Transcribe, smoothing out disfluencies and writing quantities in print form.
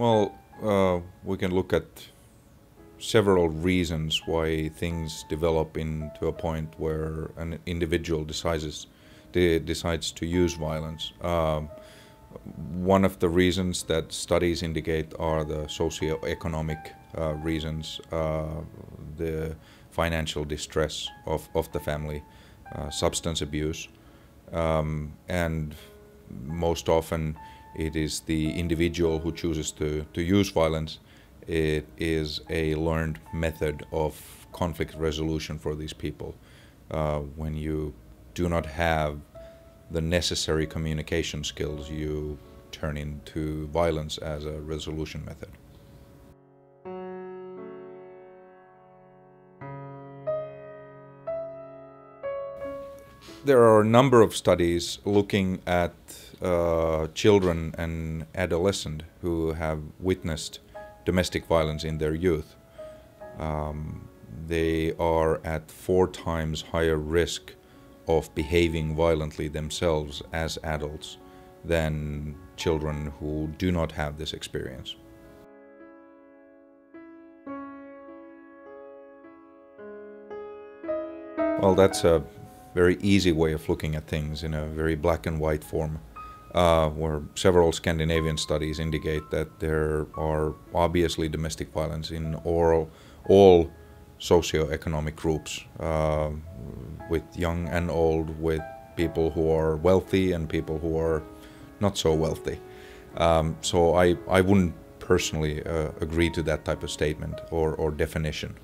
Well, we can look at several reasons why things develop into a point where an individual decides to use violence. One of the reasons that studies indicate are the socioeconomic reasons, the financial distress of the family, substance abuse, and most often it is the individual who chooses to use violence. It is a learned method of conflict resolution for these people. When you do not have the necessary communication skills, you turn into violence as a resolution method. There are a number of studies looking at children and adolescents who have witnessed domestic violence in their youth. They are at 4 times higher risk of behaving violently themselves as adults than children who do not have this experience. Well, that's a very easy way of looking at things in a very black and white form, where several Scandinavian studies indicate that there are obviously domestic violence in all socioeconomic groups, with young and old, with people who are wealthy and people who are not so wealthy. So I wouldn't personally agree to that type of statement or definition.